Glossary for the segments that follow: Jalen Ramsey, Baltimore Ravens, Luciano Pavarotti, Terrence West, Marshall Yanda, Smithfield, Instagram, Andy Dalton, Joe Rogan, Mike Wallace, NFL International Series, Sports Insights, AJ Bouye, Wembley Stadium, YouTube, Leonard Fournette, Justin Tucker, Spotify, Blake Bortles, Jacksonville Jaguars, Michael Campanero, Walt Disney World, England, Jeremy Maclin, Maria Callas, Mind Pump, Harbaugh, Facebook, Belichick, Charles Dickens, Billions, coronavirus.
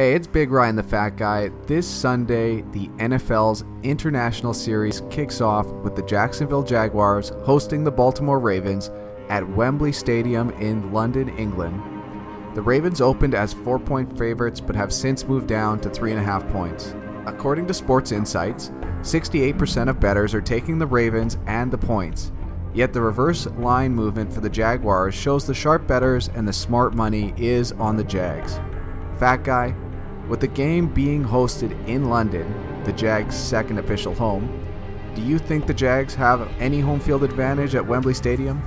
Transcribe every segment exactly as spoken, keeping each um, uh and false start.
Hey, it's Big Ryan the Fat Guy. This Sunday, the N F L's International Series kicks off with the Jacksonville Jaguars hosting the Baltimore Ravens at Wembley Stadium in London, England. The Ravens opened as four-point favorites but have since moved down to three and a half points. According to Sports Insights, sixty-eight percent of bettors are taking the Ravens and the points. Yet the reverse line movement for the Jaguars shows the sharp bettors and the smart money is on the Jags. Fat Guy, with the game being hosted in London, the Jags' second official home, do you think the Jags have any home field advantage at Wembley Stadium?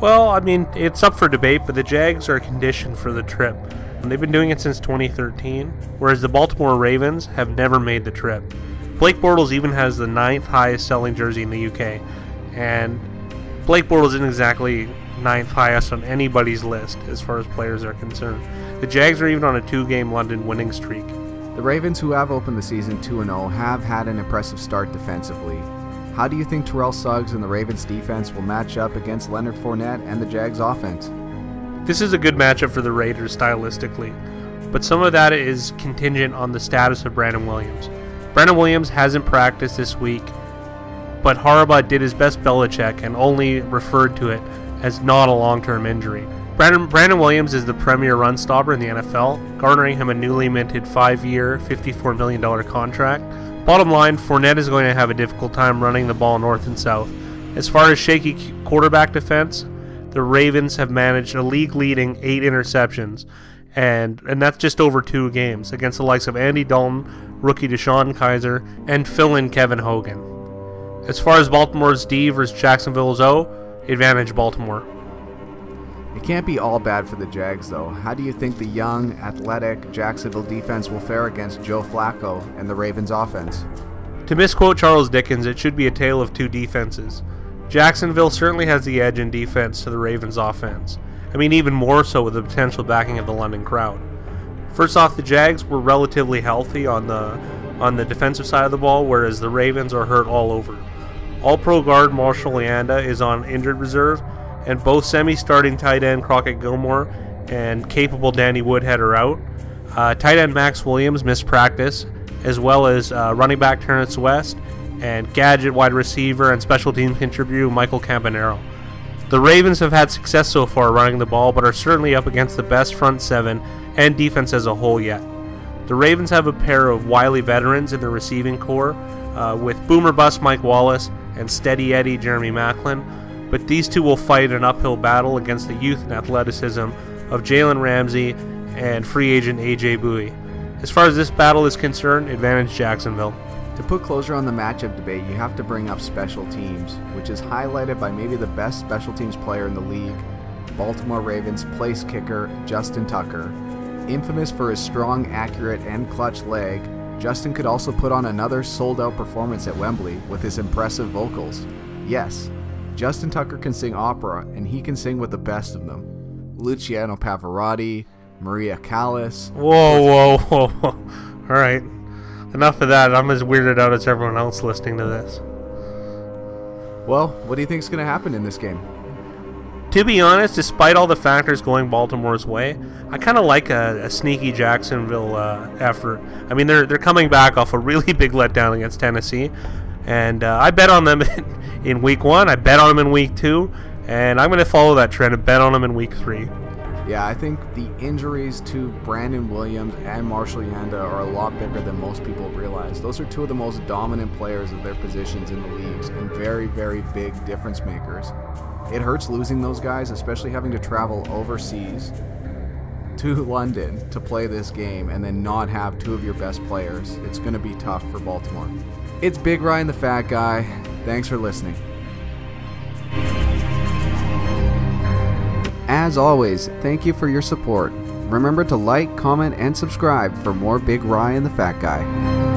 Well, I mean, it's up for debate, but the Jags are conditioned for the trip. They've been doing it since twenty thirteen, whereas the Baltimore Ravens have never made the trip. Blake Bortles even has the ninth highest selling jersey in the U K, and Blake Bortles isn't exactly ninth highest on anybody's list as far as players are concerned. The Jags are even on a two-game London winning streak. The Ravens, who have opened the season two and oh, have had an impressive start defensively. How do you think Terrell Suggs and the Ravens defense will match up against Leonard Fournette and the Jags offense? This is a good matchup for the Raiders stylistically, but some of that is contingent on the status of Brandon Williams. Brandon Williams hasn't practiced this week, but Harbaugh did his best Belichick and only referred to it as not a long-term injury. Brandon, Brandon Williams is the premier run stopper in the N F L, garnering him a newly minted five-year, fifty-four million dollars contract. Bottom line, Fournette is going to have a difficult time running the ball north and south. As far as shaky quarterback defense, the Ravens have managed a league-leading eight interceptions, and, and that's just over two games, against the likes of Andy Dalton, rookie Deshaun Kizer, and fill-in Kevin Hogan. As far as Baltimore's D versus Jacksonville's O, advantage Baltimore. It can't be all bad for the Jags, though. How do you think the young, athletic Jacksonville defense will fare against Joe Flacco and the Ravens offense? To misquote Charles Dickens, it should be a tale of two defenses. Jacksonville certainly has the edge in defense to the Ravens offense. I mean, even more so with the potential backing of the London crowd. First off, the Jags were relatively healthy on the on the defensive side of the ball, whereas the Ravens are hurt all over. All-Pro guard Marshall Yanda is on injured reserve, and both semi-starting tight end Crockett Gilmore and capable Danny Woodhead are out. Uh, tight end Max Williams missed practice, as well as uh, running back Terrence West and gadget wide receiver and special team contributor Michael Campanero. The Ravens have had success so far running the ball, but are certainly up against the best front seven and defense as a whole yet. The Ravens have a pair of wily veterans in the receiving corps, uh, with Boomer Bust Mike Wallace and Steady Eddie Jeremy Maclin, but these two will fight an uphill battle against the youth and athleticism of Jalen Ramsey and free agent A J Bouye. As far as this battle is concerned, advantage Jacksonville. To put closure on the matchup debate, you have to bring up special teams, which is highlighted by maybe the best special teams player in the league, Baltimore Ravens place kicker Justin Tucker. Infamous for his strong, accurate, and clutch leg, Justin could also put on another sold-out performance at Wembley with his impressive vocals. Yes, Justin Tucker can sing opera, and he can sing with the best of them. Luciano Pavarotti, Maria Callas. Whoa, whoa, whoa, whoa. All right. Enough of that. I'm as weirded out as everyone else listening to this. Well, what do you think is going to happen in this game? To be honest, despite all the factors going Baltimore's way, I kind of like a, a sneaky Jacksonville uh, effort. I mean, they're they're coming back off a really big letdown against Tennessee, and uh, I bet on them in, in week one. I bet on them in week two, and I'm going to follow that trend and bet on them in week three. Yeah, I think the injuries to Brandon Williams and Marshall Yanda are a lot bigger than most people realize. Those are two of the most dominant players of their positions in the leagues and very, very big difference makers. It hurts losing those guys, especially having to travel overseas to London to play this game and then not have two of your best players. It's going to be tough for Baltimore. It's Big Ryan the Fat Guy. Thanks for listening. As always, thank you for your support. Remember to like, comment, and subscribe for more Big Ryan the Fat Guy.